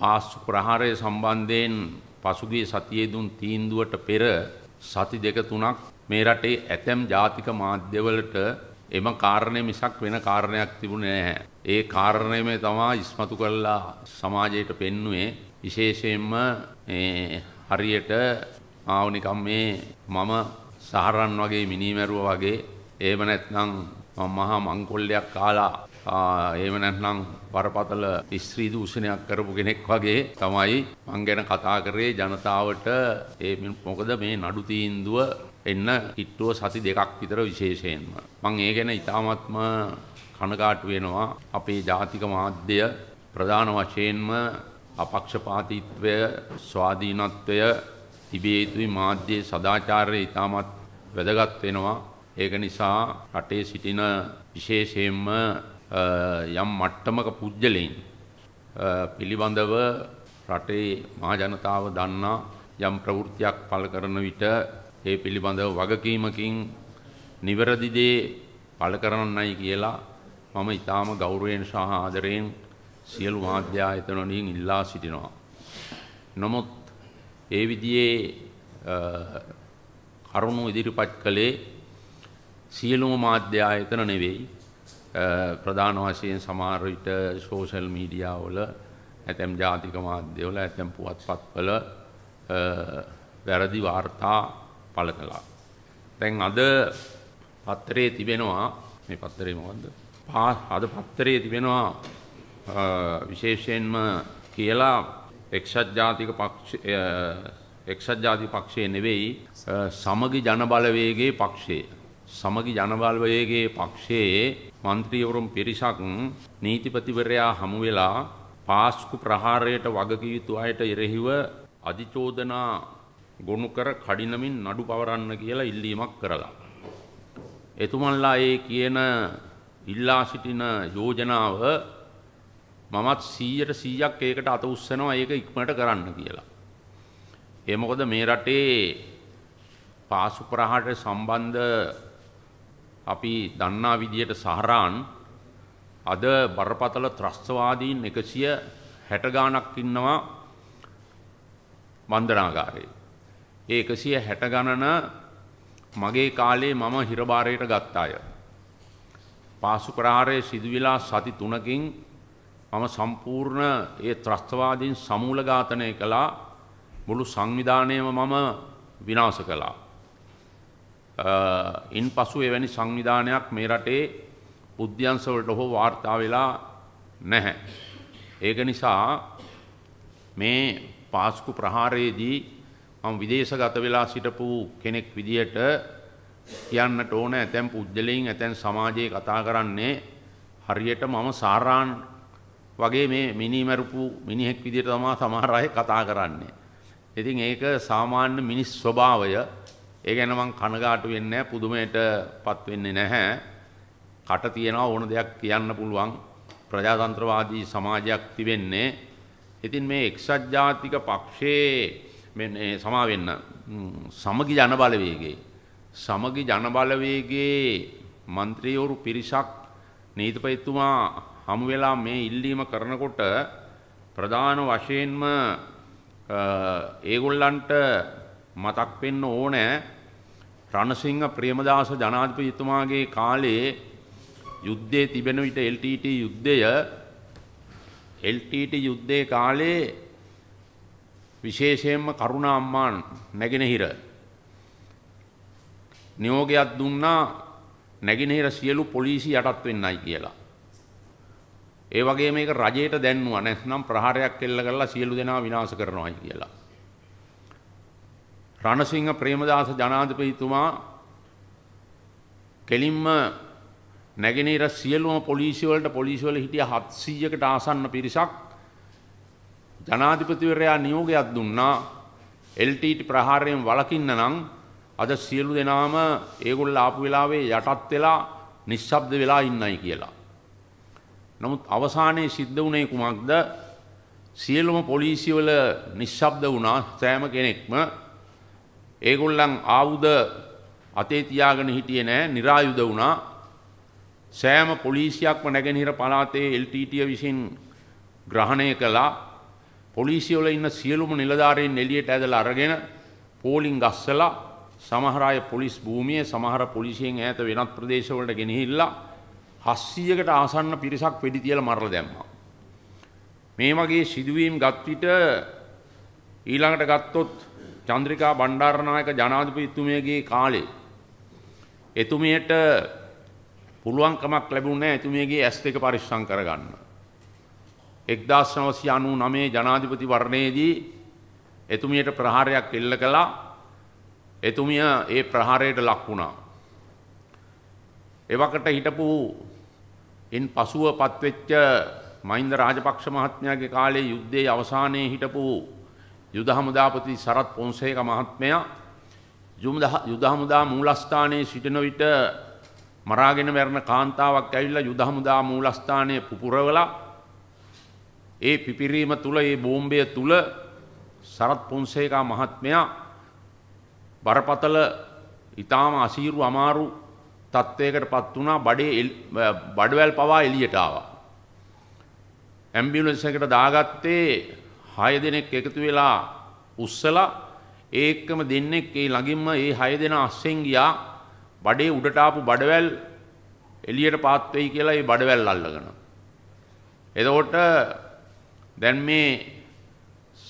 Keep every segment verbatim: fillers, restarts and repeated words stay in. පාස්තු ප්‍රහාරය සම්බන්ධයෙන් පසුගිය සතියේ දුන් තීන්දුවට පෙර සති දෙක තුනක් මේ රටේ ඇතැම් ජාතික මාධ්‍යවලට එම කාරණේ මිසක් වෙන කාරණයක් තිබුණේ නැහැ. ඒ කාරණේම තමයි ඉස්මතු කරලා සමාජයට පෙන්වුවේ. විශේෂයෙන්ම මේ හරියට ආව නිකම් මේ මම සහරන් වගේ මිනිමැරුවා වගේ එහෙම නැත්නම් මහා මංකොල්ලයක් කාලා එහෙම නැත්නම් බරපතල ස්ත්‍රී දූෂණයක් කරපු කෙනෙක් වගේ තමයි මං ගැන කතා කරේ ජනතාවට. ඒ මොකද මේ නඩු තීන්දුව එන්න කිට්ටුව සති දෙකක් විතර විශේෂයෙන්ම මං ඒ ගැන ඉතාමත්ම කනගාටු වෙනවා. අපේ ජාතික මාධ්‍ය ප්‍රධාන වශයෙන්ම අපක්ෂපාතීත්වය ස්වාධීනත්වය තිබිය යුතුයි. මාධ්‍යයේ සදාචාරය ඉතාමත් වැදගත් වෙනවා. ඒක නිසා රටේ සිටින විශේෂයෙන්ම යම් මට්ටමක පුද්ගලයන් පිළිබඳව රටේ මහ ජනතාව දන්නා යම් ප්‍රවෘත්තියක් පළ කරන විට ඒ පිළිබඳව වගකීමකින් නිවැරදි දේ පළ කරන්නයි කියලා මම ඊටාම ගෞරවයෙන් සහ ආදරයෙන් සියලු මාධ්‍ය ආයතන වලින් ඉල්ලා සිටිනවා. නමුත් ඒ විදිහේ කරුණු ඉදිරිපත් කළේ සියලුම මාධ්‍ය ආයතන නෙවෙයි. ප්‍රධාන වශයෙන් සමහර විට සෝෂල් මීඩියා වල ඇතැම් ජාතික මාධ්‍ය වල ඇතැම් පුවත්පත් වල වැරදි වාර්තා පළ කළා. දැන් අද පත්‍රයේ තිබෙනවා මේ පත්‍රේ මොකද්ද? අද පත්‍රයේ තිබෙනවා විශේෂයෙන්ම කියලා එක්සත් ජාතික පක්ෂය එක්සත් ජාතික පක්ෂය නෙවෙයි සමගි ජනබලවේගයේ පක්ෂය. සමගි ජනබලවේගයේ පක්ෂයේ මන්ත්‍රීවරුන් පිරිසක් නීතිපතිවරයා හමු වෙලා පාස්කු ප්‍රහාරයට වගකී යුතු අයට එරෙහිව අධිචෝදනා ගොනු කර කඩිනමින් නඩු පවරන්න කියලා ඉල්ලීමක් කරලා. එතුමන්ලා ඒ කියන ඉල්ලා සිටින යෝජනාව මමත් සීයට සීයක් ඒකට අත උස්සනවා ඒක ඉක්මනට කරන්න කියලා. ඒ මොකද මේ රටේ පාස්කු ප්‍රහාරයට සම්බන්ධ අපි දන්නා විදියට සහරාන් අද බරපතල ත්‍රස්තවාදීන් එකසිය හැට ගණනක් ඉන්නවා බන්ධනාගාරේ. ඒ එකසිය හැට ගණන මගේ කාලේ මම හිරබාරයට ගත්ත අය. පාස්කු ප්‍රහාරයේ සිදුවිලා සති තුනකින් මම සම්පූර්ණ ඒ ත්‍රස්තවාදීන් සමූල ඝාතනය කළා. මුළු සංවිධානයම මම විනාශ කළා. ඉන් පසු එවැනි සංවිධානයක් මේ රටේ උද්‍යන්සවලට හෝ වාර්තා වෙලා නැහැ. ඒක නිසා මේ පාස්කු ප්‍රහාරයේදී මම විදේශගත වෙලා සිටපු කෙනෙක් විදියට කියන්නට ඕන. ඇතැම් පුද්ගලයන් ඇතැම් සමාජයේ කතා කරන්නේ හරියට මම සාරාන් වගේ මේ මිනිමරුපු මිනිහෙක් විදියට තමයි සමහර අය කතා කරන්නේ. ඉතින් ඒක සාමාන්‍ය මිනිස් ස්වභාවය. ඒ ගැන මං කනගාටු වෙන්නේ නැහැ. පුදුමයට පත් වෙන්නේ නැහැ. කට තියනවා ඕන දෙයක් කියන්න පුළුවන් ප්‍රජාතන්ත්‍රවාදී සමාජයක් තිබෙන්නේ. ඉතින් මේ එක්සත් ජාතික පක්ෂයේ මේ සමා වෙන්න සමගි ජනබලවේගයේ සමගි ජනබලවේගයේ മന്ത്രിවරු පිරිසක් නීතිපතිතුමා හමු වෙලා මේ ඉල්ලීම කරනකොට ප්‍රධාන වශයෙන්ම ඒගොල්ලන්ට මතක් වෙන්න ඕනේ රණසිංහ ප්‍රේමදාස ජනාධිපතිතුමාගේ කාලේ යුද්ධයේ තිබෙන විට එල් ටී ටී යුද්ධය එල් ටී ටී යුද්ධයේ කාලේ විශේෂයෙන්ම කරුණා අම්මා නැගෙනහිර නියෝගයක් දුන්නා නැගෙනහිර සියලු පොලිසිය යටත් වෙන්නයි කියලා. ඒ වගේම මේක රජයට දැන්නුවා නැත්නම් ප්‍රහාරයක් එල්ල කරලා සියලු දෙනා විනාශ කරනවායි කියලා. රණසිංහ ප්‍රේමදාස ජනාධිපතිතුමා කෙලින්ම නැගෙනහිර සියලුම පොලිසිය වලට පොලිසිය වල හිටිය හත්සීයකට ආසන්න පිරිසක් ජනාධිපතිවරයා නියෝගයක් දුන්නා එල් ටී ටී ප්‍රහාරයෙන් වළකින්න නම් අද සියලු දෙනාම ඒගොල්ලෝ ආපු වෙලාවේ යටත් වෙලා නිශ්ශබ්ද වෙලා ඉන්නයි කියලා. නමුත් අවසානයේ සිද්ධ වුණේ කුමක්ද? සියලුම පොලිසිය වල නිශ්ශබ්ද වුණා සෑම කෙනෙක්ම. ඒගොල්ලන් ආයුධ අතේ තියාගෙන හිටියේ නැහැ. નિરાයුධ වුණා. සෑම පොලිසියක්ම නැගෙනහිර පළාතේ එල් ටී ටී විසින් ග්‍රහණය කළා. පොලිසියවල ඉන්න සියලුම නිලධාරීන් එළියට ඇදලා අරගෙන පෝලිං ගස්සලා සමහර අය පොලිස් භූමියේ සමහර පොලිසියෙන් ඈත වෙනත් ප්‍රදේශවලට ගෙනහිල්ලා හත්සීයකට ආසන්න පිරිසක් වෙඩි තියලා මරලා දැම්මා. මේ වගේ සිදුවීම් ගත් විට ඊළඟට ගත්තොත් චන්ද්‍රිකා බණ්ඩාරනායක ජනාධිපතිතුමියගේ කාලේ එතුමියට පුළුවන්කමක් ලැබුණේ නැහැ එතුමියගේ ඇස් දෙක පරිස්සම් කරගන්න. එක්දාස් නවසිය අනූ නවයේ ජනාධිපති වර්ණයේදී එතුමියට ප්‍රහාරයක් එල්ල කළා. එතුමිය ඒ ප්‍රහාරයට ලක් වුණා. එවකට හිටපු ඉන් පසුවපත් වෙච්ච මහින්ද රාජපක්ෂ මහත්මයාගේ කාලේ යුද්ධයේ අවසානයේ හිටපු යුද හමුදාපති සරත් පොන්සේක මහත්මයා යුද හමුදා මූලස්ථානයේ සිටින විට මරාගෙන මැරෙන කාන්තාවක් ඇවිල්ලා යුද හමුදා මූලස්ථානයේ පුපුරවලා ඒ පිපිරීම තුල ඒ බෝම්බය තුල සරත් පොන්සේක මහත්මයා බරපතල ඊටාම අසීරු අමාරු තත්වයකටපත් වුණා. බඩේ බඩවැල් පවා එළියට ආවා. ඇම්බියුලන්ස් එකකට දාගත්තේ හය දෙනෙක් එකතු වෙලා උස්සලා ඒකම දෙන්නෙක් ඒ ළඟින්ම ඒ හය දෙනා අස්සෙන් ගියා බඩේ උඩට ආපු බඩවැල් එළියට පාත් වෙයි කියලා ඒ බඩවැල් අල්ලගෙන. එතකොට දැන් මේ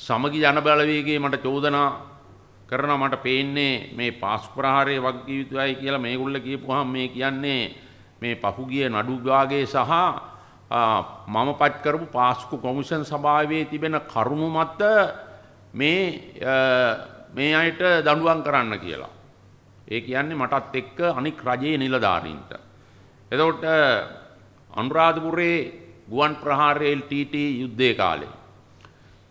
සමගි ජන බලවේගයේ මට චෝදනා කරනවා මට පේන්නේ මේ පාස් ප්‍රහාරයේ වගකීම් යුතුයයි කියලා මේගොල්ලෝ කියපුවාම මේ කියන්නේ මේ පහුගිය නඩු විභාගයේ සහ මම පත් කරපු පාස්කු කොමිෂන් සභාවේ තිබෙන කරුණු මත මේ මේ අයට දඬුවම් කරන්න කියලා. ඒ කියන්නේ මටත් එක්ක අනික් රජයේ නිලධාරීන්ට. එතකොට අනුරාධපුරයේ ගුවන් ප්‍රහාරයේ එල් ටී ටී යුද්ධයේ කාලේ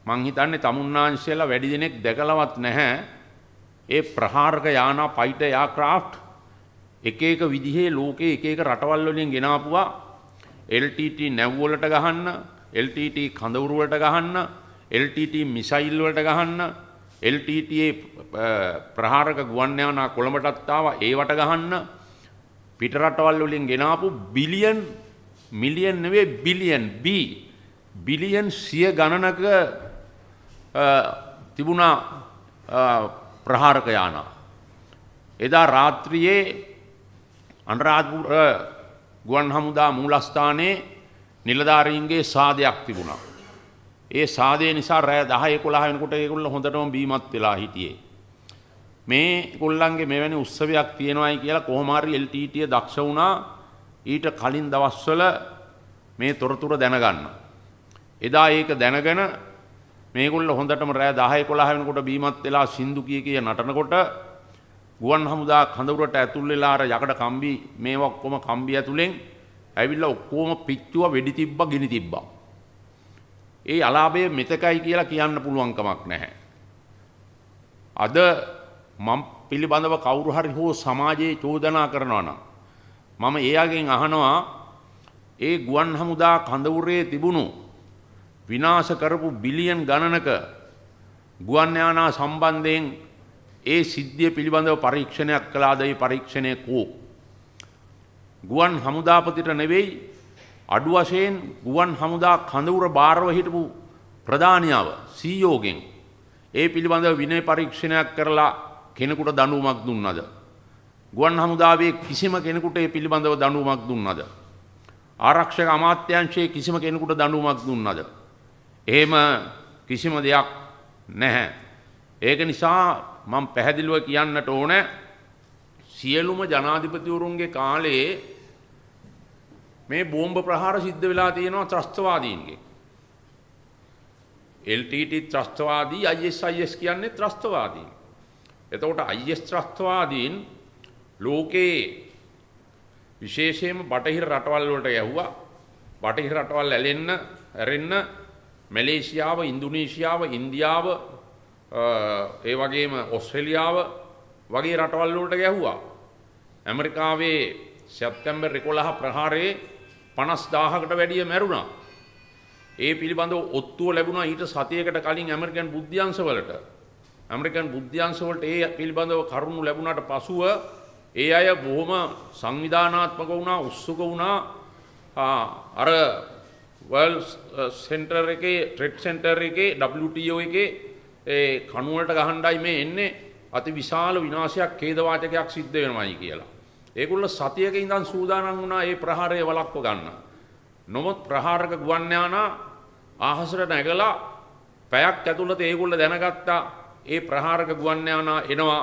මං හිතන්නේ තමුන්නාංශයලා වැඩි දෙනෙක් දැකලවත් නැහැ. ඒ ප්‍රහාරක යානා ෆයිටර් එයාක්‍රාෆ්ට් එක එක විදිහේ ලෝකයේ එක එක රටවල් වලින් ගෙනාපුවා. එල් ටී ටී නැව්වලට ගහන්න, එල් ටී ටී කඳවුරු වලට ගහන්න, එල් ටී ටී මිසයිල් වලට ගහන්න, එල් ටී ටී ප්‍රහාරක ගුවන් යානා කොළඹටත් ආවා ඒවට ගහන්න. පිට රටවල් වලින් ගෙනාපු බිලියන් මිලියන් නෙවෙයි බිලියන් B බිලියන් සිය ගණනක තිබුණා ප්‍රහාරක යානා. එදා රාත්‍රියේ අනුරාධපුර ගුවන් හමුදා මූලස්ථානයේ නිලධාරීන්ගේ සාදයක් තිබුණා. ඒ සාදේ නිසා රෑ දහ එකොළහ වෙනකොට ඒගොල්ලෝ හොඳටම බීමත් වෙලා හිටියේ. මේ ගොල්ලන්ගේ මෙවැනි උත්සවයක් තියෙනවායි කියලා කොහොම හරි එල් ටී ටී දක්ෂ වුණා ඊට කලින් දවස්වල මේ තොරතුරු දැනගන්න. එදා ඒක දැනගෙන මේගොල්ලෝ හොඳටම රෑ දහ එකොළහ වෙනකොට බීමත් වෙලා සින්දු කී කී නටනකොට ගුවන් හමුදා කඳවුරට ඇතුල් වෙලා අර යකඩ කම්බි මේව ඔක්කොම කම්බි ඇතුලෙන් ඇවිල්ලා ඔක්කොම පිච්චුවා වෙඩි තිබ්බා ගිනි තිබ්බා. ඒ අලාභය මෙතකයි කියලා කියන්න පුළුවන් කමක් නැහැ. අද මම පිළිබඳව කවුරු හරි හෝ සමාජයේ චෝදනා කරනවා නම් මම එයාගෙන් අහනවා ඒ ගුවන් හමුදා කඳවුරේ තිබුණු විනාශ කරපු බිලියන් ගණනක ගුවන් යානා සම්බන්ධයෙන් ඒ සිද්ධිය පිළිබඳව පරීක්ෂණයක් කළාද? ඒ පරීක්ෂණය කෝ ගුවන් හමුදාපතිට නෙවෙයි අඩු වශයෙන් ගුවන් හමුදා කඳවුර බාරව හිටපු ප්‍රධානියව සී ඊ ඕගෙන් ඒ පිළිබඳව විනය පරීක්ෂණයක් කරලා කෙනෙකුට දඬුවමක් දුන්නද? ගුවන් හමුදාවේ කිසිම කෙනෙකුට ඒ පිළිබඳව දඬුවමක් දුන්නද? ආරක්ෂක අමාත්‍යාංශයේ කිසිම කෙනෙකුට දඬුවමක් දුන්නද? එහෙම කිසිම දෙයක් නැහැ. ඒක නිසා මම පැහැදිලිව කියන්නට ඕන සියලුම ජනාධිපතිවරුන්ගේ කාලයේ මේ බෝම්බ ප්‍රහාර සිද්ධ වෙලා තියෙනවා ත්‍රස්තවාදීන්ගේ. එල් ටී ටී ත්‍රස්තවාදී, අයි එස් අයි එස් කියන්නේ ත්‍රස්තවාදී. එතකොට අයි එස් ත්‍රස්තවාදීන් ලෝකේ විශේෂයෙන්ම බටහිර රටවල් වලට යවුවා. බටහිර රටවල් ඇලෙන්න, ඇරෙන්න මැලේසියාව, ඉන්දුනීසියාව, ඉන්දියාව ඒ වගේම ඔස්ට්‍රේලියාව වගේ රටවල් වලට ගැහුවා. ඇමරිකාවේ සැප්තැම්බර් එකොළහ ප්‍රහාරයේ පනස් දාහකට වැඩිය මැරුණා. ඒ පිළිබඳව ඔත්තුව ලැබුණා ඊට සතියකට කලින් ඇමරිකන් බුද්ධ්‍යංශ වලට. ඇමරිකන් බුද්ධ්‍යංශ වලට ඒ පිළිබඳව කරුණු ලැබුණාට පසුව ඒ අය බොහොම සංවිධානාත්මක වුණා, උත්සුක වුණා. අර वर्ल्ड सेंटर के ट्रेड सेंटर के डब्ल्यूटीओ के खनुवलट गहंडाई में इन्ने अति विशाल विनाशයක් ඛේදවාචකයක් සිද්ධ වෙනවායි කියලා. ඒගොල්ල සතියක ඉඳන් සූදානම් වුණා ඒ ප්‍රහාරය වළක්ව ගන්න. නමුත් ප්‍රහාරක ගුවන් යානා ආහසරට නැගලා පැයක් ඇතුළත ඒගොල්ල දැනගත්තා ඒ ප්‍රහාරක ගුවන් යානා එනවා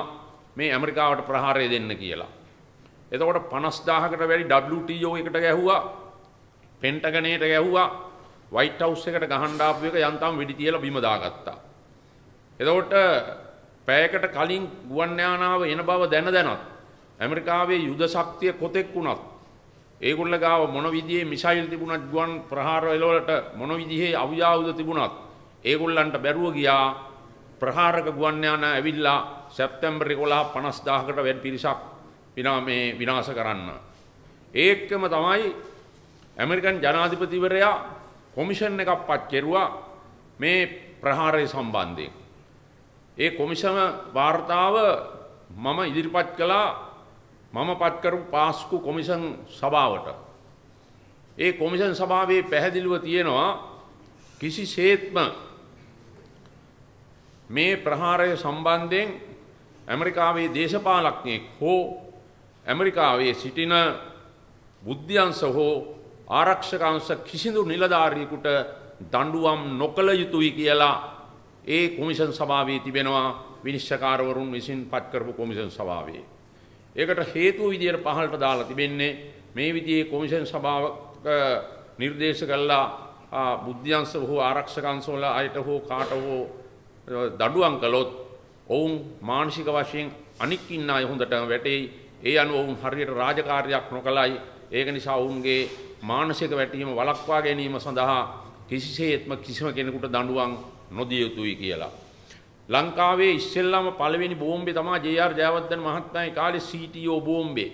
මේ ඇමරිකාවට ප්‍රහාරය දෙන්න කියලා. එතකොට පනස් දාහකට වැඩි ඩබ්ලිව් ටී ඕ එකට ගැහුවා, පෙන්ටගනේට ගැහුවා, වයිට් හවුස් එකට ගහන්න ආපු එක යන්තම් වෙඩි තියලා බිම දාගත්තා. එතකොට පැයකට කලින් ගුවන් යානාව එන බව දැන දැනත් ඇමරිකාවේ යුද ශක්තිය කොතෙක් වුණත් ඒගොල්ල ගාව මොන විදිහේ මිසයිල් තිබුණත් ගුවන් ප්‍රහාර වලට මොන විදිහේ අව්‍යාවුද තිබුණත් ඒගොල්ලන්ට බැරුව ගියා ප්‍රහාරක ගුවන් යානා ඇවිල්ලා සැප්තැම්බර් එකොළහ පනස් දාහකට වැඩි පිරිසක් විනා මේ විනාශ කරන්න. ඒකම තමයි ඇමරිකන් ජනාධිපතිවරයා කොමිෂන් එකක් පත් කෙරුවා මේ ප්‍රහාරය සම්බන්ධයෙන්. ඒ කොමිෂම වාර්තාව මම ඉදිරිපත් කළා මම පත් කරපු පාස්කු කොමිෂන් සභාවට. ඒ කොමිෂන් සභාවේ පැහැදිලිව තියෙනවා කිසිසේත්ම මේ ප්‍රහාරය සම්බන්ධයෙන් ඇමරිකාවේ දේශපාලඥයෙක් හෝ ඇමරිකාවේ සිටින බුද්ධිංශ හෝ ආරක්ෂක අංශ කිසිදු නිලධාරියෙකුට දඬුවම් නොකළ යුතුයි කියලා ඒ කොමිෂන් සභාවේ තිබෙනවා විනිශ්චයකාරවරුන් විසින් පත් කරපු කොමිෂන් සභාවේ. ඒකට හේතුව විදියට පහළට දාලා තිබෙන්නේ මේ විදිහේ කොමිෂන් සභාවක නිර්දේශ කළා බුද්ධිංශ හෝ ආරක්ෂක අංශවල අයට හෝ කාට හෝ දඬුවම් කළොත් ඔවුන් මානසික වශයෙන් අනික් ඉන්න අය හොඳටම වැටෙයි. ඒ අනුව ඔවුන් හරියට රාජකාරියක් නොකළයි ඒක නිසා ඔවුන්ගේ මානසික වැටීම වළක්වා ගැනීම සඳහා කිසිසේත්ම කිසිම කෙනෙකුට දඬුවම් නොදිය යුතුයි කියලා. ලංකාවේ ඉස්සෙල්ලාම පළවෙනි බෝම්බේ තමයි ජේ ආර් ජයවර්ධන මහත්මයාගේ කාලේ සී ටී ඕ බෝම්බේ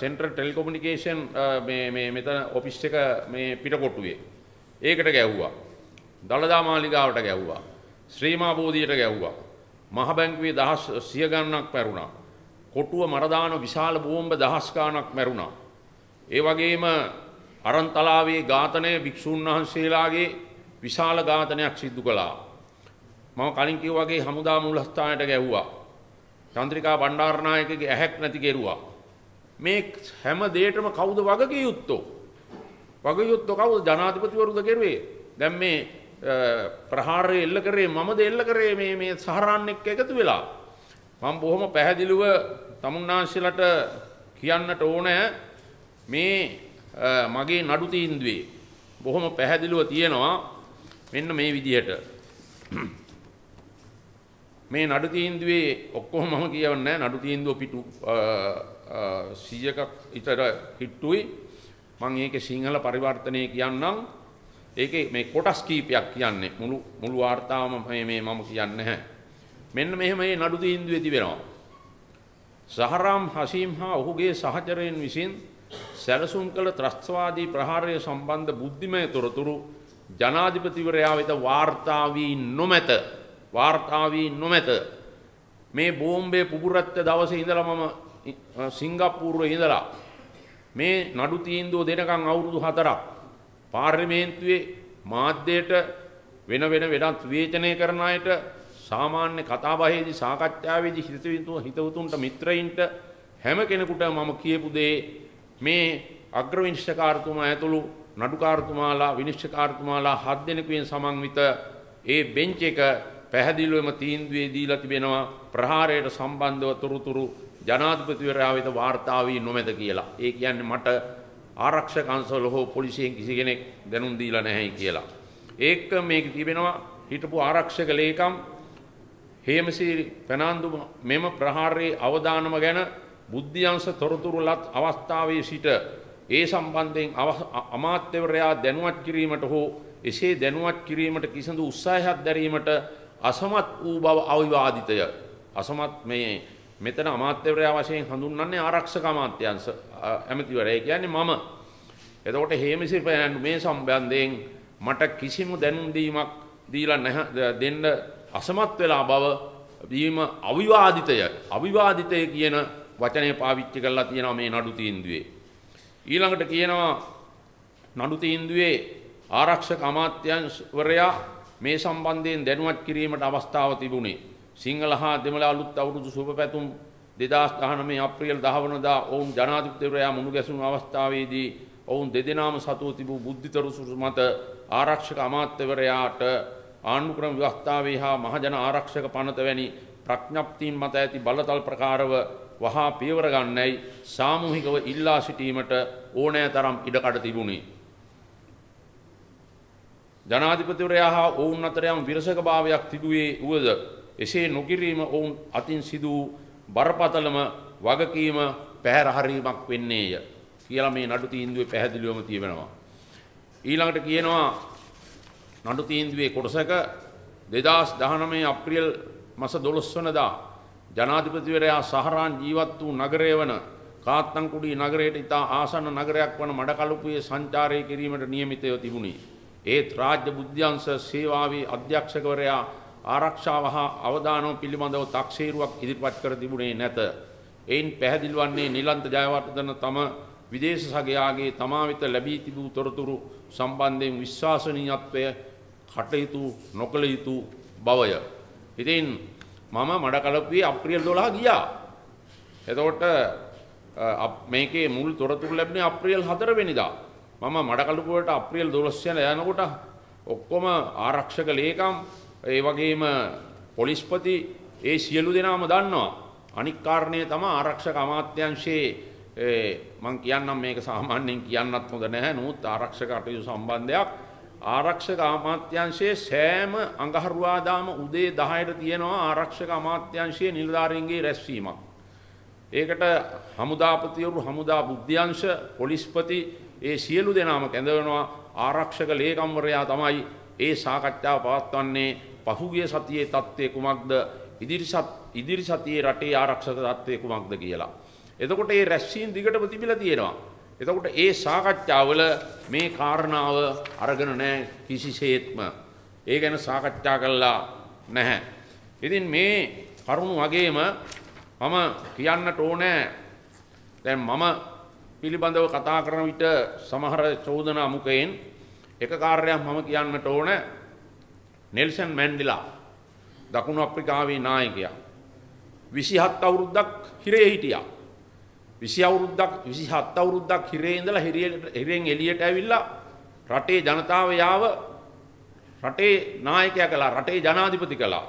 සෙන්ට්‍රල් ටෙලිකොමියුනිකේෂන් මේ මේ මෙතන ඔෆිස් එක මේ පිටකොටුවේ ඒකට ගැහුවා. දළදා මාලිගාවට ගැහුවා. ශ්‍රීමා බෝධියට ගැහුවා. මහ බැංකුවේ දහස් සිය ගණනක් මැරුණා. කොටුව මරදාන විශාල බෝම්බ දහස් ගණනක් මැරුණා. ඒ වගේම අරන්තලාවේ ඝාතනය භික්ෂුන් වහන්සේලාගේ විශාල ඝාතනයක් සිදු කළා. මම කලින් කිව්වා වගේ හමුදා මූලස්ථානයට ගැහුවා. චන්ද්‍රිකා බණ්ඩාරනායකගේ ඇහැක් නැති කෙරුවා. මේ හැම දෙයකම කවුද වගකීම් යුත්තෝ? වගකීම් යුත්තෝ කවුද? ජනාධිපතිවරුද කෙරුවේ? දැන් මේ ප්‍රහාරය එල්ල කරේ මමද එල්ල කරේ මේ මේ සහරාන් එක්ක එකතු වෙලා. මම බොහොම පැහැදිලිව තමුන්නාන්සිලට කියන්නට ඕනේ මේ මගේ නඩු තීන්දුවේ බොහොම පැහැදිලිව තියෙනවා. මෙන්න මේ විදිහට මේ නඩු තීන්දුවේ ඔක්කොම මම කියවන්නේ නෑ. නඩු තීන්දුව පිටු සීයක විතර හිට්ටුයි. මම ඒකේ සිංහල පරිවර්තනය කියන්නම්. ඒකේ මේ කොටස් කීපයක් කියන්නේ මුළු මුළු වார்த்தාවම මේ මේ මම කියන්නේ නැහැ. මෙන්න මෙහෙම මේ නඩු තීන්දුවේ තිබෙනවා. සහරාම් හසීම් හා ඔහුගේ සහචරයන් විසින් සැලසුම් කළ ත්‍රස්තවාදී ප්‍රහාරය සම්බන්ධ බුද්ධිමය තොරතුරු ජනාධිපතිවරයා වෙත වාර්තා වී නොමැත. වාර්තා වී නොමැත. මේ බෝම්බේ පුපුරත්ත දවසේ ඉඳලා මම සිංගප්පූරුවේ ඉඳලා මේ නඩු තීන්දුව දෙනකන් අවුරුදු හතරක් පාර්ලිමේන්තුවේ මාධ්‍යයට වෙන වෙන වෙනත් විචනය කරන අයට සාමාන්‍ය කතාබහේදී සාකච්ඡාවේදී හිතවිතුන් හිතවතුන්ට මිත්‍රයින්ට හැම කෙනෙකුට මම කියපු දේ මේ අග්‍රවිනිශ්චයකාරතුමා ඇතුළු නඩුකාරතුමාලා විනිශ්චයකාරතුමාලා හත් දෙනෙකුෙන් සමන්විත ඒ බෙන්ච් එක පැහැදිලිවම තීන්දුවේ දීලා තිබෙනවා ප්‍රහාරයට සම්බන්ධව තොරතුරු ජනාධිපතිවරයා වෙත වාර්තා වී නොමැත කියලා. ඒ කියන්නේ මට ආරක්ෂක අංශවල හෝ පොලිසියෙන් කිසි කෙනෙක් දැනුම් දීලා නැහැයි කියලා. ඒක මේක තිබෙනවා හිටපු ආරක්ෂක ලේකම් හේමසිරි පැනන්දු මෙම ප්‍රහාරයේ අවදානම ගැන බුද්ධිංශ තොරතුරු ලත් අවස්ථාවේ සිට ඒ සම්බන්ධයෙන් අමාත්‍යවරයා දැනුවත් කිරීමට හෝ එසේ දැනුවත් කිරීමට කිසිදු උත්සාහයක් දැරීමට අසමත් වූ බව අවිවාදිතය. අසමත් මේ මෙතන අමාත්‍යවරයා වශයෙන් හඳුන්වන්නේ ආරක්ෂක අමාත්‍යංශ ඇමතිවරයා කියන්නේ මම. එතකොට හේමසිරි පැනන්දු මේ සම්බන්ධයෙන් මට කිසිම දැනුම් දීමක් දීලා නැහැ දෙන්න අසමත් වෙලා බව දීම අවිවාදිතය. අවිවාදිතය කියන වචනය පාවිච්චි කරලා තියෙනවා මේ නඩු තීන්දුවේ. ඊළඟට කියනවා නඩු තීන්දුවේ ආරක්ෂක අමාත්‍යවරයා මේ සම්බන්ධයෙන් දැනුවත් කිරීමට අවස්ථාව තිබුණේ. සිංහල හා දෙමළ අලුත් අවුරුදු සුබපැතුම් දෙදාස් දහනවය අප්‍රේල් දහ වනදා ඔවුන් ජනාධිපතිවරයා මුණ ගැසුණු අවස්ථාවේදී ඔවුන් දෙදෙනාම සතුව තිබූ බුද්ධිතරුසුරු මත ආරක්ෂක අමාත්‍යවරයාට ආණ්ඩුක්‍රම ව්‍යවස්ථාවේ හා මහජන ආරක්ෂක පනත වැනි ප්‍රඥප්තින් මත ඇති බලතල් ප්‍රකාරව වහා පියවර ගන්නයි සාමූහිකව ඉල්ලා සිටීමට ඕනෑතරම් ඉඩකඩ තිබුණේ. ජනාධිපතිවරයා හා ඔවුන් අතර යම් විරසකභාවයක් තිබුවේ උවද එසේ නොකිරීම ඔවුන් අතින් සිදු වූ බරපතලම වගකීම පැහැරහරීමක් වෙන්නේය කියලා මේ නඩු තීන්දුවේ පැහැදිලිවම තියෙනවා. ඊළඟට කියනවා නඩු තීන්දුවේ කොටසක දෙදාස් දහනවය අප්‍රේල් මස දොළොස් වනදා ජනාධිපතිවරයා සහරාන් ජීවත් වූ නගරය වන කාත්තංකුඩි නගරයට ඉතා ආසන්න නගරයක් වන මඩකලපුවේ සංචාරය කිරීමට නියමිතව තිබුණි. ඒත් රාජ්‍ය බුද්ධ්‍යංශ සේවාවේ අධ්‍යක්ෂකවරයා ආරක්ෂාව හා අවදානම පිළිබඳව තක්සේරුවක් ඉදිරිපත් කර තිබුණේ නැත. එයින් පැහැදිලි වන්නේ නිලන්ත ජයවර්ධන තම විදේශ සගයාගේ තමා වෙත ලැබී තිබූ තොරතුරු සම්බන්ධයෙන් විශ්වාසනීයත්වය කටයුතු නොකළ යුතු බවය. ඉතින් මම මඩකලපුවේ අප්‍රේල් දොළහ ගියා. එතකොට මේකේ මුල් තොරතුරු ලැබුණේ අප්‍රේල් හතර වෙනිදා. මම මඩකලපුවට අප්‍රේල් දොළොස් වෙනිදා යනකොට ඔක්කොම ආරක්ෂක ලේකම් ඒ වගේම පොලිස්පති ඒ සියලු දෙනාම දන්නවා. අනික් කාරණේ තමයි ආරක්ෂක අමාත්‍යාංශයේ මම කියන්නම් මේක සාමාන්‍යයෙන් කියන්නත් හොඳ නැහැ. නමුත් ආරක්ෂක කටයුතු සම්බන්ධයක් ආරක්ෂක අමාත්‍යාංශයේ සෑම අඟහරුවාදාම උදේ දහයට තියෙනවා ආරක්ෂක අමාත්‍යාංශයේ නිලධාරීන්ගේ රැස්වීමක්. ඒකට හමුදාපතිවරු, හමුදා බුද්ධ්‍යංශ, පොලිස්පති ඒ සියලු දෙනාම කැඳවනවා. ආරක්ෂක ලේකම්වරයා තමයි ඒ සාකච්ඡාව පවත්වන්නේ. පහුගිය සතියේ තත්ත්වය කුමක්ද, ඉදිරිසත් ඉදිරි සතියේ රටේ ආරක්ෂක තත්ත්වය කුමක්ද කියලා. එතකොට මේ රැස්වීම් දිගටම තිබිලා තියෙනවා. එතකොට මේ සාකච්ඡාවල මේ කාරණාව අරගෙන නැහැ කිසිසේත්ම. ඒ ගැන සාකච්ඡා කළා නැහැ. ඉතින් මේ කරුණු වගේම මම කියන්නට ඕනේ දැන් මම පිළිබඳව කතා කරන විට සමහර චෝදනා මුකයෙන් එක කාර්යයක් මම කියන්නට ඕනේ. නෙල්සන් මැන්ඩෙලා දකුණු අප්‍රිකාවේ නායකයා විසිහත් අවුරුද්දක් හිරේ හිටියා. විසි අවුරුද්දක් විසිහත් අවුරුද්දක් හිරේ ඉඳලා හිරෙන් එළියට ඇවිල්ලා රටේ ජනතාව යාව රටේ නායකයා කළා, රටේ ජනාධිපති කළා.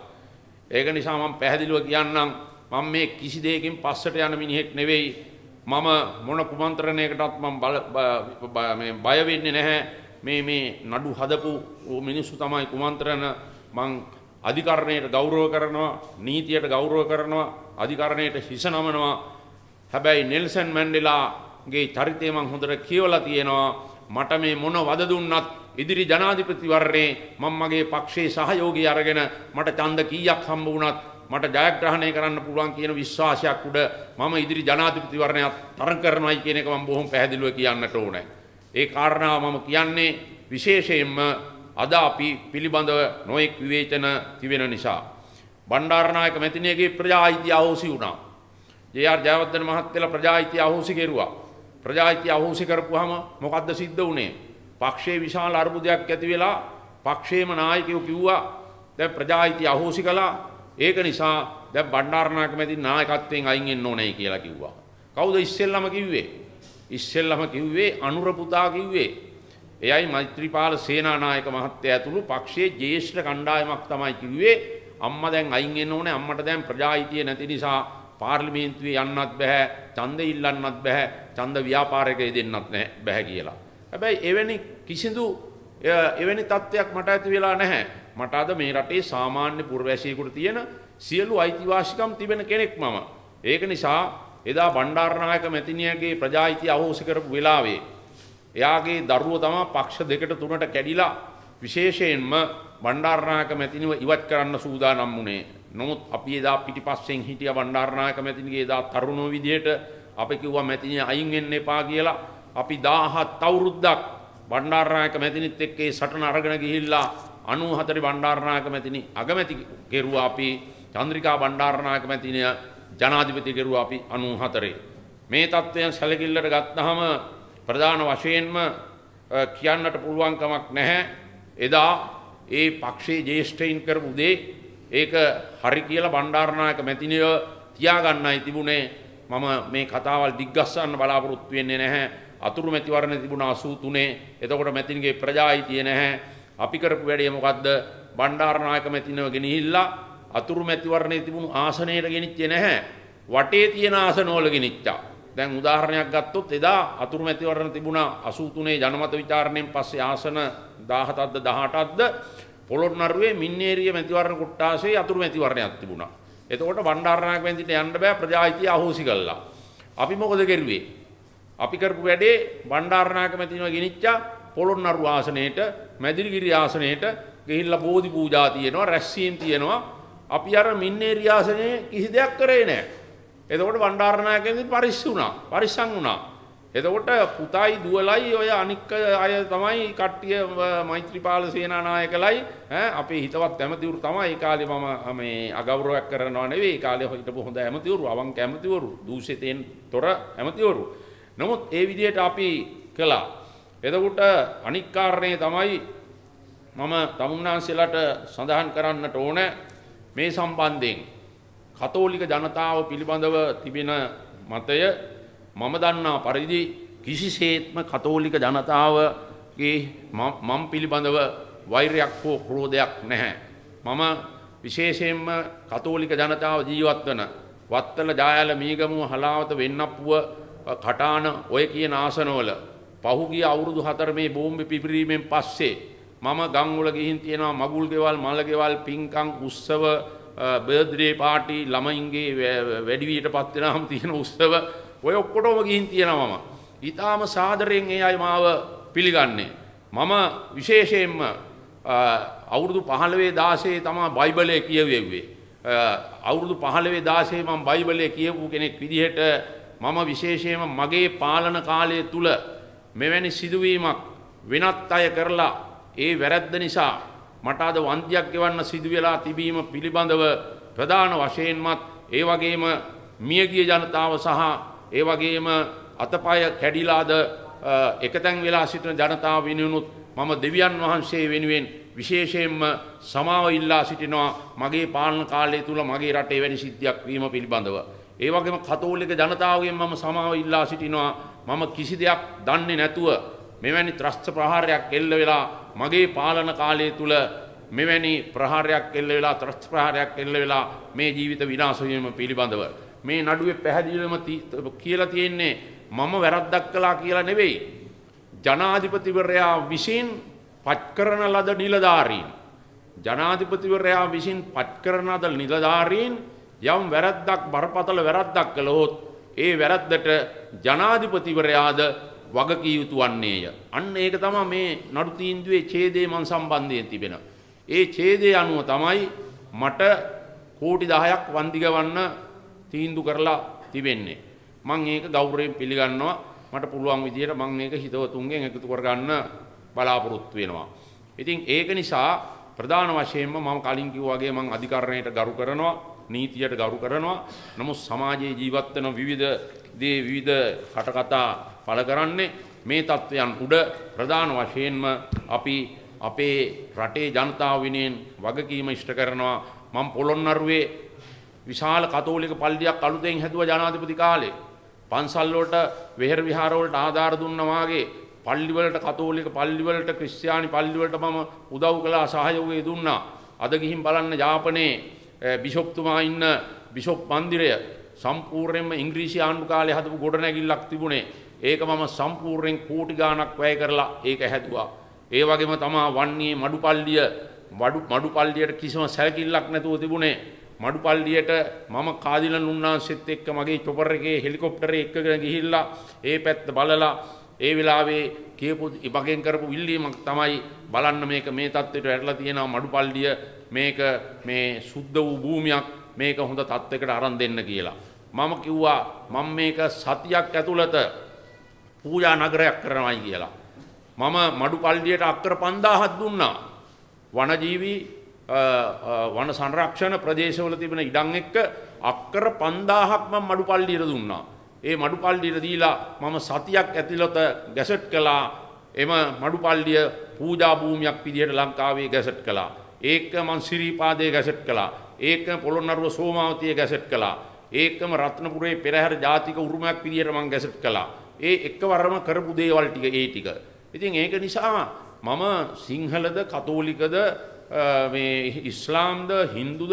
ඒක නිසා මම පැහැදිලිව කියන්නම් මම මේ කිසි දෙයකින් පස්සට යන මිනිහෙක් නෙවෙයි. මම මොන කුමන්ත්‍රණයකටත් මම මේ බය වෙන්නේ නැහැ. මේ මේ නඩු හදපු මිනිස්සු තමයි කුමන්ත්‍රණ. මං අධිකරණයට ගෞරව කරනවා, නීතියට ගෞරව කරනවා, අධිකරණයට හිස නමනවා. හැබැයි නෙල්සන් මැන්ඩෙලාගේ චරිතය මං හොඳට කියවලා තියෙනවා. මට මේ මොන වද දුන්නත් ඉදිරි ජනාධිපතිවරණේ මම මගේ පක්ෂයේ සහයෝගය අරගෙන මට ඡන්ද කීයක් හම්බ වුණත් මට ජයග්‍රහණය කරන්න පුළුවන් කියන විශ්වාසයක් උඩ මම ඉදිරි ජනාධිපතිවරණයත් තරඟ කරනවායි කියන එක මම බොහොම පැහැදිලිව කියන්නට ඕනේ. ඒ කාරණාව මම කියන්නේ විශේෂයෙන්ම අද අපි පිළිබඳව නොඑක් විවේචන තිබෙන නිසා. බණ්ඩාරනායක මැතිණියගේ ප්‍රජා අයිතිය අහෝසි වුණා. ජේ ආර් ජයවර්ධන මහත්තයලා ප්‍රජා අයිතිය අහෝසි කෙරුවා. ප්‍රජා අයිතිය අහෝසි කරපුවාම මොකද්ද සිද්ධ වුණේ? පක්ෂයේ විශාල අර්බුදයක් ඇති වෙලා පක්ෂයේම නායකයෝ කිව්වා දැන් ප්‍රජා අයිතිය අහෝසි කළා. ඒක නිසා දැන් බණ්ඩාරනායක මැතිණිය නායකත්වයෙන් අයින් වෙන්න ඕනේ කියලා කිව්වා. කවුද ඉස්සෙල්ලාම කිව්වේ? ඉස්සෙල්ලාම කිව්වේ අනුර පුතා කිව්වේ. එයයි මෛත්‍රීපාල සේනානායක මහත්තයා ඇතුළු පක්ෂයේ ජ්‍යෙෂ්ඨ කණ්ඩායමක් තමයි කිව්වේ අම්මා දැන් අයින් වෙන්න ඕනේ. අම්මට දැන් ප්‍රජා අයිතිය නැති නිසා පාර්ලිමේන්තුවේ යන්නත් බෑ, ඡන්ද ඉල්ලන්නත් බෑ, ඡන්ද ව්‍යාපාරයක යෙදෙන්නත් නැහැ බෑ කියලා. හැබැයි එවැනි කිසිදු එවැනි තත්ත්වයක් මට ඇති වෙලා නැහැ. මට අද මේ රටේ සාමාන්‍ය පුරවැසියෙකුට තියෙන සියලු අයිතිවාසිකම් තිබෙන කෙනෙක් මම. ඒක නිසා එදා බණ්ඩාරනායක මැතිණියගේ ප්‍රජා අයිතිය අහෝසි කරපු වෙලාවේ එයාගේ දරුවෝ තමයි පක්ෂ දෙකට තුනට කැඩිලා විශේෂයෙන්ම බණ්ඩාරනායක මැතිණිව ඉවත් කරන්න සූදානම් වුණේ. නමුත් අපි එදා පිටිපස්සෙන් හිටියා බණ්ඩාරනායක මැතිණිගේ එදා තරුණෝ විදියට අපි කිව්වා මැතිණිය අයින් වෙන්න එපා කියලා. අපි දාහත් අවුරුද්දක් බණ්ඩාරනායක මැතිණිත් එක්ක ඒ සටන අරගෙන ගිහිල්ලා අනූහතරේ බණ්ඩාරනායක මැතිණි අගමැති කෙරුවා අපි. චන්ද්‍රිකා බණ්ඩාරනායක මැතිණිය ජනාධිපති කෙරුවා අපි අනූහතරේ. මේ තත්ත්වයන් සැලකිල්ලට ගත්තාම ප්‍රධාන වශයෙන්ම කියන්නට පුළුවන් කමක් නැහැ. එදා ඒ පක්ෂයේ ජේෂ්ඨයින් කරපු දේ ඒක හරි කියලා බණ්ඩාරනායක මැතිණිය තියාගන්නයි තිබුණේ. මම මේ කතාවල් දිග්ගස්සන්න බලාපොරොත්තු වෙන්නේ නැහැ. අතුරු මැතිවරණ තිබුණා අසූ තුනේ. එතකොට මැතිණිගේ ප්‍රජායිතිය නැහැ. අපි කරපු වැඩේ මොකද්ද? බණ්ඩාරනායක මැතිණිය ගෙනිහිල්ලා අතුරු මැතිවරණේ තිබුණු ආසනයට ගෙනිච්චේ නැහැ. වටේ තියෙන ආසනවල ගෙනිච්චා. දැන් උදාහරණයක් ගත්තොත් එදා අතුරු මැතිවරණ තිබුණා අසූ තුනේ ජනමත විචාරණයෙන් පස්සේ ආසන දහහටක්ද දහඅටක්ද පොළොන්නරුවේ මින්නේරිය මැතිවරණ කොට්ටාසේ අතුරු මැතිවරණයක් තිබුණා. එතකොට බණ්ඩාරනායක මැතිට යන්න බෑ, ප්‍රජායිතිය අහෝසි කළා. අපි මොකද කරුවේ? අපි කරපු වැඩේ බණ්ඩාරනායක මැතිව ගෙනිච්චා පොළොන්නරුව ආසනයේට, මැදිරිගිරිය ආසනයේට ගිහිල්ලා බෝධි පූජා තියෙනවා, රැස්වීම් තියෙනවා. අපි අර මින්නේරිය ආසනයේ කිසි දෙයක් කරේ නෑ. එතකොට බණ්ඩාරනායකගෙන් පරිස්සම් වුණා, පරිස්සම් වුණා. එතකොට පුතයි දුවලයි ඔය අනික් අය තමයි කට්ටිය මෛත්‍රීපාල සේනානායකලයි ඈ අපේ හිතවත් ඇමතිවරු තමයි. ඒ කාලේ මම මේ අගෞරවයක් කරනවා නෙවෙයි, ඒ කාලේ හිටපු හොඳ ඇමතිවරු, අවංක ඇමතිවරු, දූෂිතෙන් තොර ඇමතිවරු. නමුත් ඒ විදිහට අපි කළා. එතකොට අනික් කාරණේ තමයි මම තමුන්නාන්සෙලාට සඳහන් කරන්නට ඕන මේ සම්බන්ධයෙන්. කතෝලික ජනතාව පිළිබඳව තිබෙන මතය මම දන්නා පරිදි කිසිසේත්ම කතෝලික ජනතාවගේ මම පිළිබඳව වෛරයක් හෝ ක්‍රෝධයක් නැහැ. මම විශේෂයෙන්ම කතෝලික ජනතාව ජීවත් වන වත්තල, ජායල, මීගමුව, හලාවත, වෙන්නප්පුව, කටාන ඔය කියන ආසනවල පහුගිය අවුරුදු හතර මේ බෝම්බ පිපිරීමෙන් පස්සේ මම ගම්වල ගිහින් තියෙනවා මගුල් ගෙවල්, මල ගෙවල්, පින්කම්, උත්සව, බර්ත්ඩේ පාටි, ළමයින්ගේ වැඩිවියට පත් වෙනාම තියෙන උත්සව ඔය ඔක්කොටම ගිහින් තියෙනවා. මම ඊටාම සාදරයෙන් ඒ අය මාව පිළිගන්නේ. මම විශේෂයෙන්ම අවුරුදු පහළොව දාසයේ තමයි බයිබලය කියවෙන්නේ. අවුරුදු පහළොව දාසයේ මම බයිබලය කියවපු කෙනෙක් විදිහට මම විශේෂයෙන්ම මගේ පාලන කාලය තුල මෙවැනි සිදුවීමක් වෙනත් අය කරලා ඒ වැරද්ද නිසා මට අද වන්දියක් ගෙවන්න සිදු වෙලා තිබීම පිළිබඳව ප්‍රධාන වශයෙන්මත් ඒ වගේම මියගිය ජනතාව සහ ඒ වගේම අතපය කැඩිලාද එකතෙන් වෙලා සිටින ජනතාව වෙනුනුත් මම දෙවියන් වහන්සේ වෙනුවෙන් විශේෂයෙන්ම සමාව ඉල්ලා සිටිනවා මගේ පාලන කාලය තුල මගේ රටේ වෙන සිද්ධියක් වීම පිළිබඳව. ඒ වගේම කතෝලික ජනතාවගෙන් මම සමාව ඉල්ලා සිටිනවා මම කිසි දෙයක් දන්නේ නැතුව මෙවැනි ත්‍රස්ත ප්‍රහාරයක් එල්ල වෙලා මගේ පාලන කාලය තුල මෙවැනි ප්‍රහාරයක් එල්ල වෙලා ත්‍රස්ත ප්‍රහාරයක් එල්ල වෙලා මේ ජීවිත විනාශ වීම පිළිබඳව මේ නඩුවේ පැහැදිලිවම කියලා තියෙන්නේ මම වැරද්දක් කළා කියලා නෙවෙයි. ජනාධිපතිවරයා විසින් පත් කරන ලද නිලධාරීන් ජනාධිපතිවරයා විසින් පත් කරන ලද නිලධාරීන් යම් වැරද්දක්, බරපතල වැරද්දක් කළොත් ඒ වැරද්දට ජනාධිපතිවරයාද වගකී යුතු වන්නේය. අන්න ඒක තමයි මේ නඩු තීන්දුවේ ඡේදයේ මන් සම්බන්ධයෙන් තිබෙන. ඒ ඡේදයේ අනුව තමයි මට කෝටි දහයක් වන්දි ගවන්න තීන්දුව කරලා තිබෙන්නේ. මම ඒක ගෞරවයෙන් පිළිගන්නවා. මට පුළුවන් විදියට මම මේක හිතවතුන්ගෙන් එකතු කරගන්න බලාපොරොත්තු වෙනවා. ඉතින් ඒක නිසා ප්‍රධාන වශයෙන්ම මම කලින් කිව්වා වගේ මම අධිකරණයට ගරු කරනවා, නීතියට ගරු කරනවා. නමුත් සමාජයේ ජීවත් වෙන විවිධ දේ විවිධ කටකතා පල කරන්නේ මේ තත්ත්වයන් උඩ ප්‍රධාන වශයෙන්ම අපි අපේ රටේ ජනතාව වෙනුවෙන් වගකීම ඉෂ්ට කරනවා. මම පොළොන්නරුවේ විශාල කතෝලික පල්ලියක් අලුතෙන් හැදුවා ජනාධිපති කාලේ. පන්සල් වලට, වෙහෙර විහාර වලට ආධාර දුන්නා වාගේ පල්ලි වලට, කතෝලික පල්ලි වලට, ක්‍රිස්තියානි පල්ලි වලට මම උදව් කළා, සහයෝගය දුන්නා. අද ගිහින් බලන්න යාපනයේ බිෂොප්තුමා ඉන්න බිෂොප් මන්දිරය සම්පූර්ණයෙන්ම ඉංග්‍රීසි ආණ්ඩු කාලේ හදපු ගොඩනැගිල්ලක් තිබුණේ. ඒක මම සම්පූර්ණයෙන් කෝටි ගාණක් වැය කරලා ඒක හැදුවා. ඒ වගේම තමා වන්නේ මඩුපල්ලිය මඩු මඩුපල්ලියට කිසිම සැලකිල්ලක් නැතුව තිබුණේ. මඩුපල්ලියට මම කාදිලන් උන්නාන්සෙත් එක්ක මගේ චොපර් එකේ හෙලිකොප්ටරේ එක්කගෙන ගිහිල්ලා ඒ පැත්ත බලලා ඒ වෙලාවේ කියපු ඉබගෙන් කරපු ඉල්ලීමක් තමයි බලන්න මේක මේ තත්ත්වයට වැටලා තියෙනවා මඩුපල්ලිය, මේක මේ සුද්ධ වූ භූමියක්, මේක හොඳ තත්ත්වයකට අරන් දෙන්න කියලා. මම කිව්වා මම මේක සතියක් ඇතුළත පූජා නගරයක් කරනවායි කියලා. මම මඩුපල්ලියට අක්කර පන්දාහක් දුන්නා. වනජීවි වන සංරක්ෂණ ප්‍රදේශවල තිබෙන ඉඩම් එක්ක අක්කර පන්දාහක් මම මඩුපල්ලියට දුන්නා. ඒ මඩුපල්ලියට දීලා මම සතියක් ඇතුළත ගැසට් කළා එම මඩුපල්ලිය පූජා භූමියක් විදිහට ලංකාවේ ගැසට් කළා. ඒක මන් සිරිපාදේ ගැසට් කළා. ඒක පොළොන්නරුව සෝමාවතිය ගැසට් කළා. ඒකම රත්නපුරේ පෙරහැර ජාතික උරුමයක් විදිහට මන් ගැසට් කළා. ඒ එකවරම කරපු දේවල් ටික ඒ ටික. ඉතින් ඒක නිසා මම සිංහලද කතෝලිකද මේ ඉස්ලාම්ද හින්දුද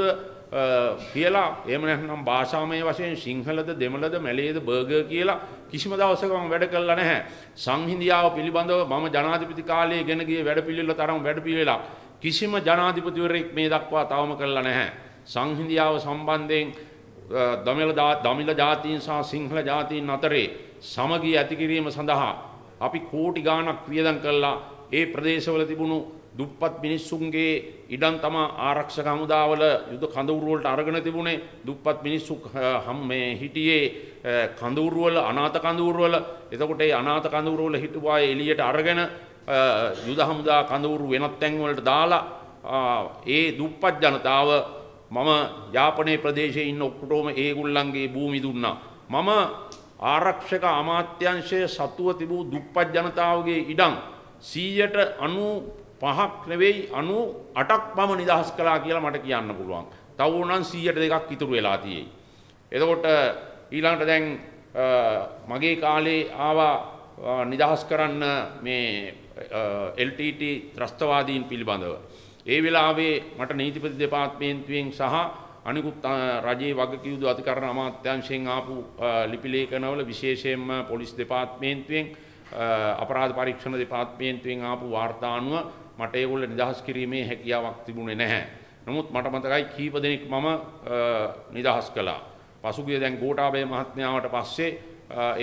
කියලා එහෙම නැත්නම් භාෂාමය වශයෙන් සිංහලද දෙමළද මැලේද බර්ගර් කියලා කිසිම දවසක මම වැඩ කළා නැහැ. සංහිඳියාව පිළිබඳව මම ජනාධිපති කාලයේ ගෙන ගියේ වැඩපිළිවෙල තරම් වැඩපිළිවෙලක් කිසිම ජනාධිපතිවරයෙක් මේ දක්වා තවම කළා නැහැ. සංහිඳියාව සම්බන්ධයෙන් දමිළ දමිළ ජාතීන් සහ සිංහල ජාතීන් අතරේ සමගිය ඇති කිරීම සඳහා අපි කෝටි ගාණක් වියදම් කළා. ඒ ප්‍රදේශවල තිබුණු දුප්පත් මිනිස්සුන්ගේ ඉඩම් තමයි ආරක්ෂක හමුදාවල යුද කඳවුරු වලට අරගෙන තිබුණේ. දුප්පත් මිනිස්සු මේ හිටියේ කඳවුරු වල අනාථ කඳවුරු වල. එතකොට ඒ අනාථ කඳවුරු වල හිටුවා එළියට අරගෙන යුද හමුදා කඳවුරු වෙනත් තැන් වලට දාලා ඒ දුප්පත් ජනතාව මම යාපනයේ ප්‍රදේශයේ ඉන්න ඔක්කොටම ඒගොල්ලන්ගේ භූමි දුන්නා. මම ආරක්ෂක අමාත්‍යංශයේ සතුව තිබූ දුප්පත් ජනතාවගේ ඉඩම් සියයට අනූපහක් නෙවෙයි අනූඅටක් මම නිදහස් කළා කියලා මට කියන්න පුළුවන්. තව උනන් සියයට දෙකක් ඉතුරු වෙලා තියෙයි. එතකොට ඊළඟට දැන් මගේ කාලේ ආවා නිදහස් කරන්න මේ එල් ටී ටී ත්‍රස්තවාදීන් පිළිබඳව. ඒ වෙලාවේ මට නීතිපති දෙපාර්තමේන්තුවෙන් සහ අනිකුත් රජයේ වගකීම් අධිකරණ අමාත්‍යාංශයෙන් ආපු ලිපි ලේඛනවල විශේෂයෙන්ම පොලිස් දෙපාර්තමේන්තුවෙන් අපරාධ පරීක්ෂණ දෙපාර්තමේන්තුවෙන් ආපු වාර්තා අනුව මට ඒගොල්ලෝ නිදහස් කිරීමේ හැකියාවක් තිබුණේ නැහැ. නමුත් මට මතකයි කීප දෙනෙක් මම නිදහස් කළා. පසුගිය දැන් ගෝඨාභය මහත්මයාට පස්සේ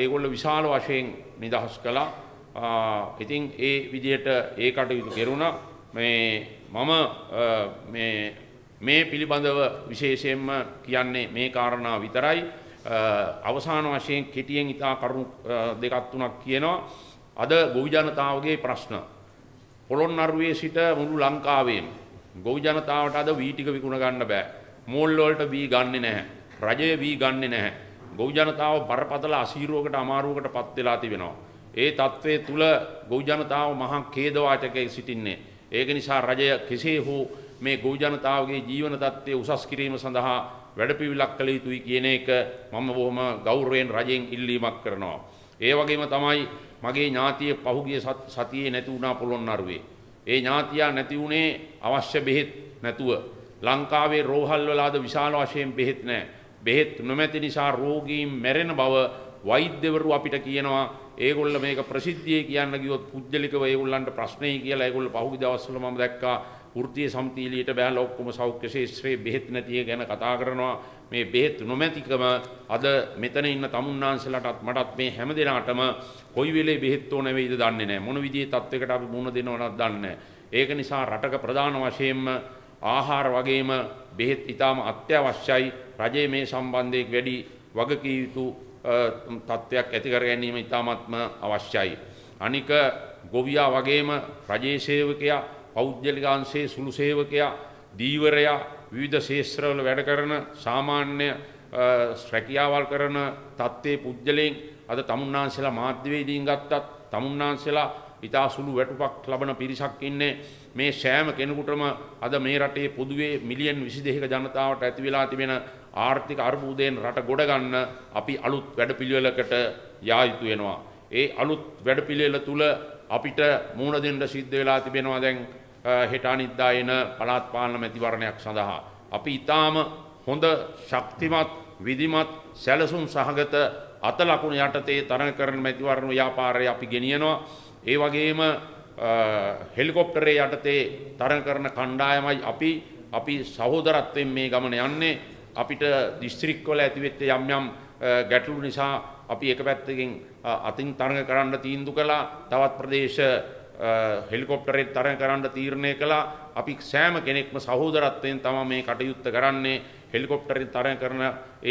ඒගොල්ලෝ විශාල වශයෙන් නිදහස් කළා. ඉතින් ඒ විදිහට ඒ කටයුතු කෙරුණා. මේ මම මේ මේ පිළිබඳව විශේෂයෙන්ම කියන්නේ මේ කාරණා විතරයි. අවසාන වශයෙන් කෙටියෙන් ඉතා කරුණු දෙකක් තුනක් කියනවා. අද ගොවි ජනතාවගේ ප්‍රශ්න. පොළොන්නරුවේ සිට මුළු ලංකාවේම ගොවි ජනතාවට අද වී ටික විකුණ ගන්න බෑ. මෝල් වලට වී ගන්නෙ නැහැ. රජය වී ගන්නෙ නැහැ. ගොවි ජනතාව බරපතල අසීරුවකට අමාරුවකට පත් වෙලා තිබෙනවා. ඒ තත්ත්වයේ තුල ගොවි ජනතාව මහා ඛේදවාචකයේ සිටින්නේ. ඒක නිසා රජය කෙසේ හෝ මේ ගොවි ජනතාවගේ ජීවන තත්ත්වය උසස් කිරීම සඳහා වැඩපිළිවෙලක් කළ යුතුයි කියන එක මම බොහොම ගෞරවයෙන් රජයෙන් ඉල්ලීමක් කරනවා. ඒ වගේම තමයි මගේ ඥාතිය පහුගිය සතියේ නැති වුණා පොළොන්නරුවේ. ඒ ඥාතියා නැති වුණේ අවශ්‍ය බෙහෙත් නැතුව. ලංකාවේ රෝහල් වල අද විශාල වශයෙන් බෙහෙත් නැහැ. බෙහෙත් නොමැති නිසා රෝගීන් මැරෙන බව වෛද්‍යවරු අපිට කියනවා. ඒගොල්ල මේක ප්‍රසිද්ධියේ කියන්න ගියොත් පුද්ගලිකව ඒගොල්ලන්ට ප්‍රශ්නයි කියලා ඒගොල්ල පහුගිය දවස්වල මම දැක්කා. වෘත්තීය සම්තිලියට බැලලා ඔක්කොම සෞඛ්‍ය ශාස්ත්‍රයේ බෙහෙත් නැති ගැන කතා කරනවා. මේ බෙහෙත් නොමැතිකම අද මෙතන ඉන්න තමුන්නාන්සලටත් මටත් මේ හැම දිනකටම කොයි වෙලේ බෙහෙත් ඕන වෙයිද දන්නේ නැහැ. මොන විදිහේ තත්වයකට අපි මුහුණ දෙනවද දන්නේ නැහැ. ඒක නිසා රටක ප්‍රධාන වශයෙන්ම ආහාර වගේම බෙහෙත් ඉතාම අත්‍යවශ්‍යයි. රජයේ මේ සම්බන්ධයෙන් වැඩි වගකීම් යුතු තත්වයක් ඇති කර ගැනීම ඉතාමත්ම අවශ්‍යයි. අනික ගොවියා වගේම රජයේ සේවකයා පෞද්ගලිකාංශයේ සුළු සේවකයා දීවරයා විවිධ ශේෂ්ත්‍රවල වැඩ කරන සාමාන්‍ය රැකියාවල් කරන තත්ත්වයේ පුද්ගලයන් අද තමුන්නාන්සලා මාධ්‍යවේදීන් ගත්තත් තමුන්නාන්සලා ඉතා සුළු වැටුපක් ලබන පිරිසක් ඉන්නේ. මේ සෑම කෙනෙකුටම අද මේ රටේ පොදුවේ මිලියන් විසි දෙකක ජනතාවට ඇති වෙලා තිබෙන ආර්ථික අර්බුදයෙන් රට ගොඩ ගන්න අපි අලුත් වැඩපිළිවෙලකට යා යුතු වෙනවා. ඒ අලුත් වැඩපිළිවෙල තුල අපිට මුහුණ දෙන්න සිද්ධ වෙලා තිබෙනවා දැන් හෙට අනිද්දා එන පළාත් පාලන මැතිවරණයක් සඳහා අපි ඊටාම හොඳ ශක්තිමත් විධිමත් සැලසුම් සහගත අත ලකුණු යටතේ තරණකරන මැතිවරණ ව්‍යාපාරය අපි ගෙනියනවා. ඒ වගේම හෙලිකොප්ටරේ යටතේ තරණකරන කණ්ඩායමයි අපි අපි සහෝදරත්වයෙන් මේ ගමන යන්නේ. අපිට දිස්ත්‍රික්කවල ඇතිවෙච්ච යම් යම් ගැටලු නිසා අපි එක පැත්තකින් අතින් තරණ කරන්න තීන්දුව කළා. තවත් ප්‍රදේශ හෙලිකොප්ටරෙන් තරණ කරන්න තීරණය කළා. අපි සෑම කෙනෙක්ම සහෝදරත්වයෙන් තමයි මේ කටයුත්ත කරන්නේ. හෙලිකොප්ටරෙන් තරණ කරන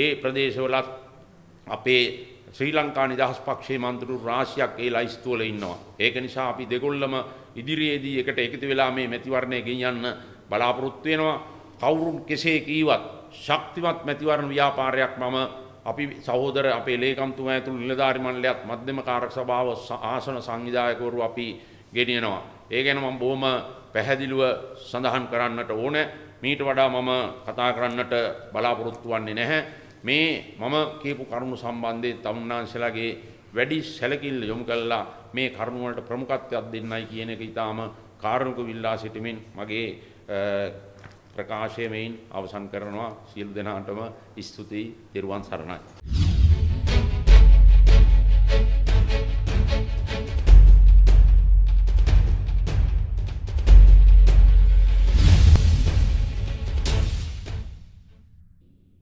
ඒ ප්‍රදේශවලත් අපේ ශ්‍රී ලංකා නිදහස් පක්ෂයේ මන්ත්‍රීවරු රාශියක් ඒ ලයිස්තු වල ඉන්නවා. ඒක නිසා අපි දෙගොල්ලම ඉදිරියේදී එකට එකතු වෙලා මේ මැතිවරණය ගෙනියන්න බලාපොරොත්තු වෙනවා. කවුරුන් කෙසේ කීවත් ශක්තිමත් මැතිවරණ ව්‍යාපාරයක් මම අපි සහෝදර අපේ ලේකම්තුමා ඇතුළු නිලධාරි මණ්ඩලයත් මධ්‍යම කාර්ය සභාව ආසන සංවිධායකවරු අපි ගෙනියනවා. ඒ ගැන මම බොහොම පැහැදිලිව සඳහන් කරන්නට ඕනේ. මීට වඩා මම කතා කරන්නට බලාපොරොත්තු වෙන්නේ නැහැ. මේ මම කියපු කරුණු සම්බන්ධයෙන් තමුන්නාන්සලාගේ වැඩි සැලකිල්ල යොමු කළා මේ කරුණ වලට ප්‍රමුඛත්වයක් දෙන්නයි කියන එක ඊටාම කාරුණික විලා සිටමින් මගේ ප්‍රකාශය මෙයින් අවසන් කරනවා. සියලු දෙනාටම ස්තුතියි. තෙරුවන් සරණයි.